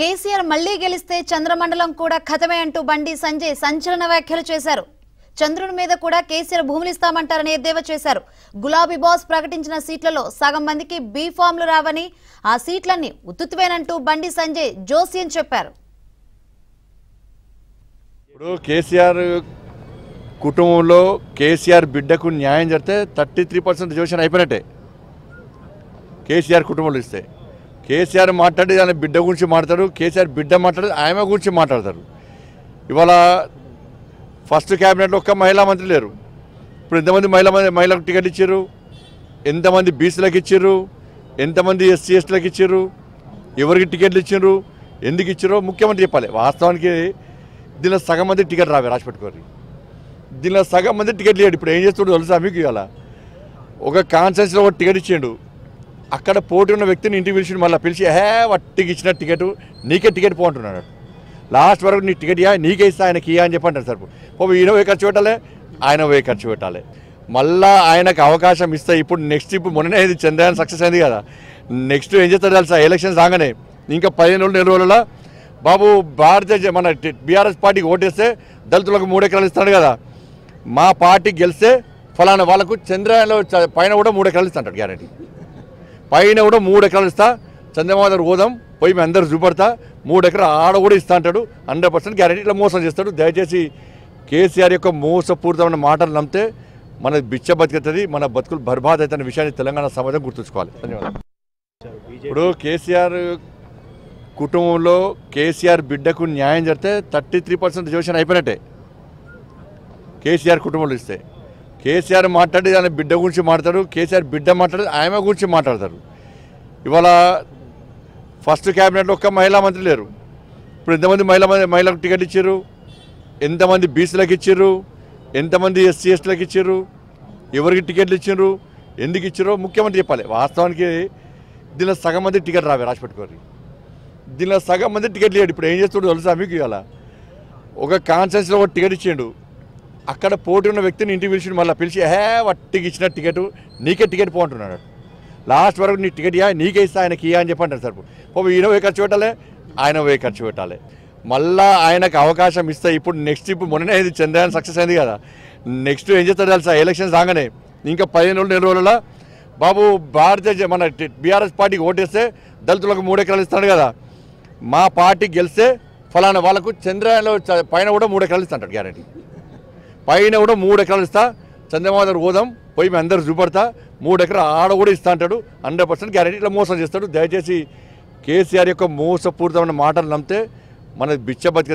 కేసీఆర్ మళ్ళీ గెలిస్తే చంద్రమండలం కూడా ఖతమే అంటూ బండి సంజయ్ సంచలన వ్యాఖ్యలు చేశారు. చంద్రుని మీద కూడా కేసీఆర్ భూములు ఇస్తామంటారని ఎద్దేవా చేశారు. గులాబీ బాస్ ప్రకటించిన సీట్లలో సగం మందికి బి ఫామ్లు రావని, ఆ సీట్లన్నీ ఉత్తుత్వేనంటూ బండి సంజయ్ జోసియన్ చెప్పారు. ఇప్పుడు కేసీఆర్ కుటుంబంలో కేసీఆర్ బిడ్డకు న్యాయం జరిగితే 33% జోషన్ అయిపోయినట్టే. కేసీఆర్ కుటుంబంలో ఇస్తే కేసీఆర్ మాట్లాడి ఆయన బిడ్డ గురించి మాట్లాడతారు, కేసీఆర్ బిడ్డ మాట్లాడి ఆమె గురించి మాట్లాడతారు. ఇవాళ ఫస్ట్ క్యాబినెట్లో ఒక్క మహిళా మంత్రి లేరు. ఇప్పుడు ఎంతమంది మహిళలకు టికెట్ ఇచ్చారు, ఎంతమంది బీసీలకు ఇచ్చారు, ఎంతమంది ఎస్సీ ఎస్టీలకు ఇచ్చారు, ఎవరికి టికెట్లు ఇచ్చారు, ఎందుకు ఇచ్చారో ముఖ్యమంత్రి చెప్పాలి. వాస్తవానికి దీనిలో సగం మంది టికెట్ రావే రాసి పెట్టుకోరు, దీనిలో సగం మంది టికెట్ లేడు. ఇప్పుడు ఏం చేస్తాడు తెలుసా మీకు? ఇవాళ ఒక కాన్సెన్స్లో ఒక టికెట్ ఇచ్చాడు, అక్కడ పోటీ ఉన్న వ్యక్తిని ఇంటికి పిలిచి మళ్ళీ పిలిచి హే వట్టికి ఇచ్చిన టికెట్ నీకే టికెట్ పోంటున్నాడు. లాస్ట్ వరకు నీ టికెట్ ఇయ్యా నీకే ఇస్తా ఆయనకి ఇయ్యా అని చెప్పంటారు. సార్ పోయి ఈయన పోయి ఖర్చు పెట్టాలి, ఆయన పోయి ఖర్చు పెట్టాలి, మళ్ళీ ఆయనకు అవకాశం ఇస్తే ఇప్పుడు నెక్స్ట్ ఇప్పుడు మొన్ననే ఇది చంద్రయాన్ సక్సెస్ అయింది కదా. నెక్స్ట్ ఏం చేస్తారు తెలుసా? ఎలక్షన్స్ రాగానే ఇంకా 15 రోజుల బాబు భారతీయ మన బీఆర్ఎస్ పార్టీకి ఓటేస్తే దళితులకు 3 ఎకరాలు ఇస్తున్నాడు కదా, మా పార్టీకి గెలిస్తే ఫలానా వాళ్ళకు చంద్రయాన్లో పైన కూడా 3 ఎకరాలు ఇస్తాడు గ్యారెంటీ. పైన కూడా 3 ఎకరాలు ఇస్తా, చంద్రబాబు గారు హోదాం పోయి మేము అందరూ చూపెడతా, 3 ఎకరాలు ఆడ కూడా ఇస్తా అంటాడు. 100% గ్యారెంటీ. ఇట్లా మోసం చేస్తాడు. దయచేసి కేసీఆర్ యొక్క మోసపూరితమైన మాటలు నమ్మితే మన బిచ్చ బతుకుతుంది, మన బతుకులు బర్బాద్ అవుతున్న విషయాన్ని తెలంగాణ సమాజం గుర్తుంచుకోవాలి. ధన్యవాదాలు. ఇప్పుడు కేసీఆర్ కుటుంబంలో కేసీఆర్ బిడ్డకు న్యాయం జరిగితే 33% రిజర్వేషన్ అయిపోయినట్టే. కేసీఆర్ కుటుంబంలో ఇస్తే కేసీఆర్ మాట్లాడి ఆయన బిడ్డ గురించి మాట్లాడతారు, కేసీఆర్ బిడ్డ మాట్లాడి ఆమె గురించి మాట్లాడతారు. ఇవాళ ఫస్ట్ క్యాబినెట్లో ఒక్క మహిళా మంత్రి లేరు. ఇప్పుడు ఎంతమంది మహిళలకు టికెట్ ఇచ్చారు, ఎంతమంది బీసీలకు ఇచ్చారు, ఎంతమంది ఎస్సీ ఎస్టీలకు ఇచ్చారు, ఎవరికి టికెట్లు ఇచ్చారు, ఎందుకు ఇచ్చారో ముఖ్యమంత్రి చెప్పాలి. వాస్తవానికి దీనిలో సగం మంది టికెట్ రావే రాసి పెట్టుకోరు, దీనిలో సగం మంది టికెట్ లేడు. ఇప్పుడు ఏం చేస్తాడు తెలుసా మీకు? ఇవాళ ఒక కాన్సెన్స్లో ఒక టికెట్ ఇచ్చాడు, అక్కడ పోటీ ఉన్న వ్యక్తిని ఇంటికి పిలిచి మళ్ళీ పిలిచి హే వట్టికి ఇచ్చిన టికెట్ నీకే టికెట్ పోంటున్నాడు. లాస్ట్ వరకు నీ టికెట్ ఇయ్యా నీకే ఇస్తా ఆయనకి ఇయ్యా అని చెప్పంటారు. సార్ పోయి ఈయన పోయి ఖర్చు పెట్టాలి, ఆయన పోయి ఖర్చు పెట్టాలి, మళ్ళీ ఆయనకు అవకాశం ఇస్తే ఇప్పుడు నెక్స్ట్ ఇప్పుడు మొన్ననే ఇది చంద్రయాన్ సక్సెస్ అయింది కదా. నెక్స్ట్ ఏం చేస్తారు తెలుసా? ఎలక్షన్స్ రాగానే ఇంకా 15 రోజుల బాబు భారతీయ మన బీఆర్ఎస్ పార్టీకి ఓటేస్తే దళితులకు 3 ఎకరాలు ఇస్తాడు కదా, మా పార్టీకి గెలిస్తే ఫలానా వాళ్ళకు చంద్రయాన్లో పైన కూడా 3 ఎకరాలు ఇస్తాడు గ్యారెంటీ. పైన కూడా 3 ఎకరాలు ఇస్తా, చంద్రబాబు గారు హోదాం పోయి మేము అందరూ చూపెడతా, 3 ఎకరాలు ఆడ కూడా ఇస్తా అంటాడు. 100% గ్యారెంటీ. ఇట్లా మోసం చేస్తాడు. దయచేసి కేసీఆర్ యొక్క మోసపూరితమైన మాటలు నమ్మితే మన బిచ్చ బతుకుతుంది.